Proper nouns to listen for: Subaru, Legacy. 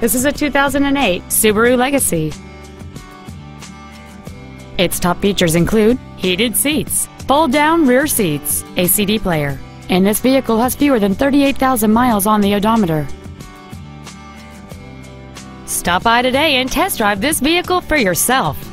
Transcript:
This is a 2008 Subaru Legacy. Its top features include heated seats, fold-down rear seats, a CD player, and this vehicle has fewer than 38,000 miles on the odometer. Stop by today and test drive this vehicle for yourself.